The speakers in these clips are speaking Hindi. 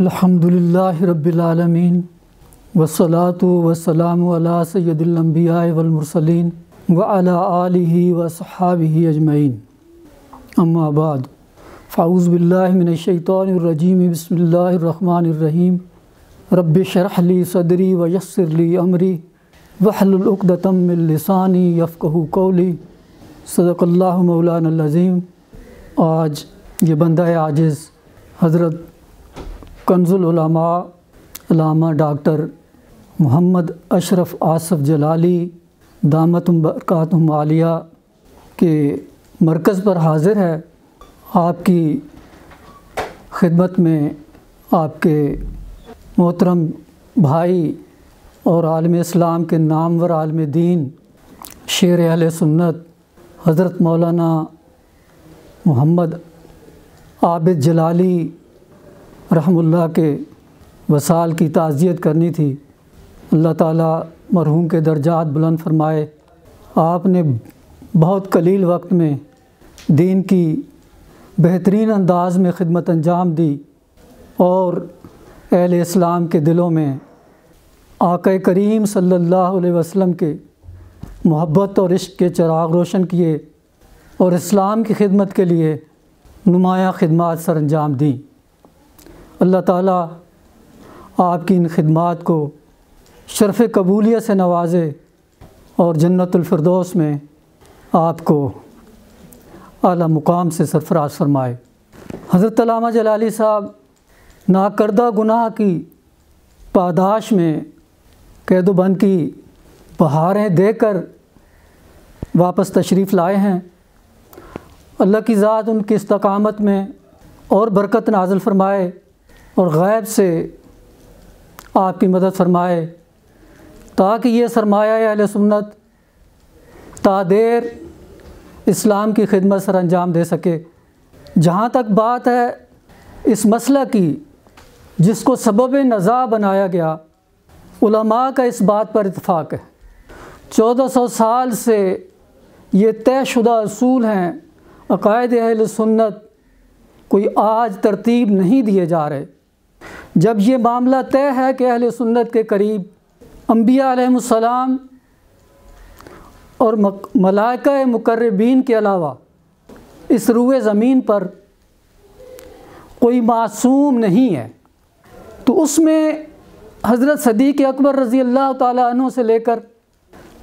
अल्हम्दुलिल्लाहि रब्बिल आलमीन वस्सलातु वस्सलामु अला सय्यदिल अंबिया वल मुरसलीन व अला आलिहि व सहाबिहि अजमईन। अम्मा बाद, फ़ाऊज़ु बिल्लाहि मिनश शैतानिर रजीम, बिस्मिल्लाहिर रहमानिर रहीम। रब्बि शरह ली सदरी व यस्सिर ली अमरी वहलुल उक़दतम मिन लिसानी यफ़क़हू क़ौली। सदक़ल्लाहु मौलाना अज़ीम। आज ये बंदा आजिज़ हज़रत कंज़ुल उलमा अल्लामा डॉक्टर मोहम्मद अशरफ आसफ़ जलाली दामतुम बरकातुहुम आलिया के मरकज़ पर हाज़िर है। आपकी खिदमत में आपके मोहतरम भाई और आलिम इस्लाम के नामवर आलिम दीन शेर अहले सुन्नत हज़रत मौलाना मोहम्मद आबिद जलाली रहमुल्लाह के वसाल की ताज़ियत करनी थी। अल्लाह ताला मरहूम के दर्जात बुलंद फरमाए। आपने बहुत कलील वक्त में दीन की बेहतरीन अंदाज़ में खिदमत अंजाम दी और अहले इस्लाम के दिलों में आका करीम सल्लल्लाहु अलैहि वसल्लम के मोहब्बत और इश्क के चिराग रोशन किए और इस्लाम की खिदमत के लिए नुमाया खिदमात सर अंजाम दी। अल्लाह ताला आपकी इन खिदमात को शर्फ़ कबूलियत से नवाजे और जन्नतुल फिरदौस में आपको आला मुकाम से सरफराज फरमाए। हज़रत अल्लामा जलाली साहब नाकर्दा गुनाह की पादाश में कैदोबंद की बहारें देकर वापस तशरीफ़ लाए हैं। अल्लाह की ज़ात उनकी इस्तकामत में और बरकत नाज़िल फरमाए और ग़ैब से आपकी मदद फरमाए ताकि ये सरमाया अहले सुन्नत तादेर इस्लाम की खिदमत सर अंजाम दे सके। जहाँ तक बात है इस मसला की जिसको सबब नज़ा बनाया गया, उलमा का इस बात पर इत्तफ़ाक़ है। 1400 साल से ये तयशुदा असूल हैं अक़ायद अहले सुन्नत, कोई आज तरतीब नहीं दिए जा रहे। जब ये मामला तय है कि अहले सुन्नत के करीब अंबिया अलैहिमुस्सलाम और मलाइका मुकर्रबीन के अलावा इस रूए ज़मीन पर कोई मासूम नहीं है, तो उसमें हज़रत सदीक़ अकबर रज़ी अल्लाह ताला अन्हु से लेकर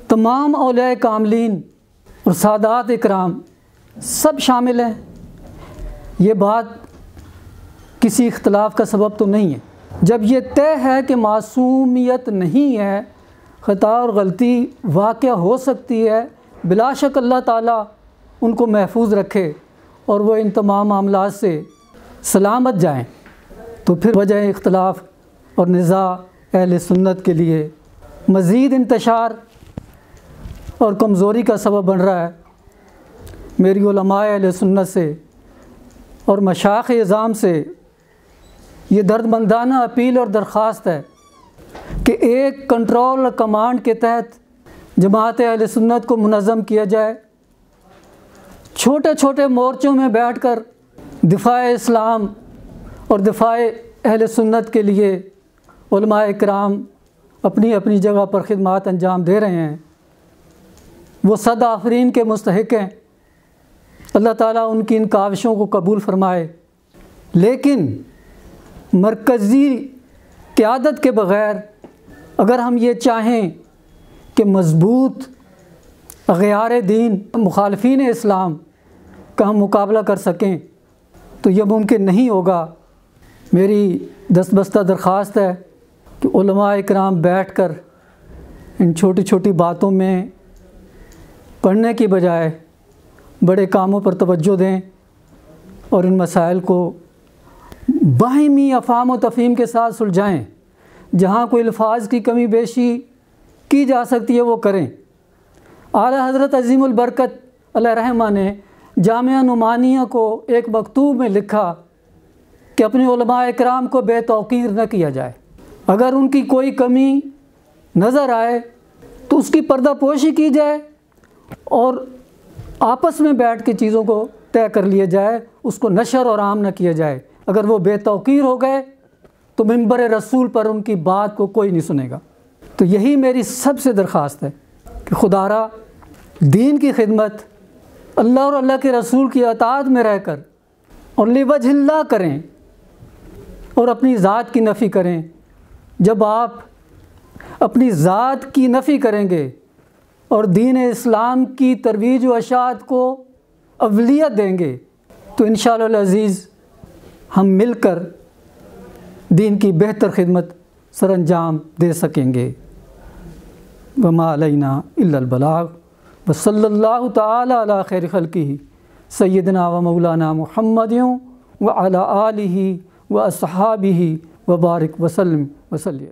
तमाम औलिया कामलीन और सादात इकराम सब शामिल हैं। ये बात किसी इख्तलाफ का सबब तो नहीं है। जब ये तय है कि मासूमियत नहीं है, ख़ता और गलती वाक़ हो सकती है, बिला शक अल्लाह ताला उनको महफूज रखे और वह इन तमाम मामला से सलामत जाएं। तो फिर वजह इख्तलाफ और निज़ा अहले सुन्नत के लिए मज़ीद इंतशार और कमज़ोरी का सबब बन रहा है। मेरी उलमा अहले सुन्नत से और मशाइख़ इज़ाम से ये दर्दमंदाना अपील और दरख्वास्त है कि एक कंट्रोल और कमांड के तहत जमात अहले सुन्नत को मुनज़्ज़म किया जाए। छोटे छोटे मोर्चों में बैठकर दिफ़ाए इस्लाम और दिफ़ाए अहले सुन्नत के लिए उलमा इकराम अपनी अपनी जगह पर खिदमात अंजाम दे रहे हैं। वो सद आफरीन के मुस्तहिक़ हैं। अल्लाह ताला उनकी इन काविशों को कबूल फ़रमाए। लेकिन मरकज़ी क़यादत के बग़ैर अगर हम ये चाहें कि मज़बूत अग़यार दीन मुखालफीन इस्लाम का हम मुकाबला कर सकें तो यह मुमकिन नहीं होगा। मेरी दस्तबस्ता दरख्वास्त है कि उलमा इकराम बैठकर इन छोटी छोटी बातों में पढ़ने की बजाय बड़े कामों पर तवज्जो दें और इन मसाइल को बाहिमी अफ़ाम व तफ़हीम के साथ सुलझाएँ। जहाँ कोई अल्फाज की कमी बेशी की जा सकती है वो करें। आला हज़रत अज़ीमुल बरकत अलैहिर्रहमा ने जामिया नुमानिया को एक मकतूब में लिखा कि अपने उलमा इकराम को बेतौक़ीर न किया जाए। अगर उनकी कोई कमी नज़र आए तो उसकी पर्दापोशी की जाए और आपस में बैठ के चीज़ों को तय कर लिया जाए, उसको नशर और आम न किया जाए। अगर वो बेतौक़ीर हो गए तो मिंबर रसूल पर उनकी बात को कोई नहीं सुनेगा। तो यही मेरी सबसे दरख्वास्त है कि खुदारा दीन की खिदमत अल्लाह और अल्लाह के रसूल की अताअत में रहकर और लिवजिल्ला करें और अपनी ज़ात की नफ़ी करें। जब आप अपनी ज़ात की नफ़ी करेंगे और दीन इस्लाम की तरवीज व अशात को अवलियत देंगे तो इंशाअल्लाह अज़ीज़ हम मिलकर दीन की बेहतर खिदमत सरअंजाम दे सकेंगे। वमा अलैना इल्लल बलाग व सल्लल्लाहु तआला अला खैर खल्किही सय्यदना व मौलाना मुहम्मदिन व अला आलिही व अस्हाबिही व बारिक वसल्लम।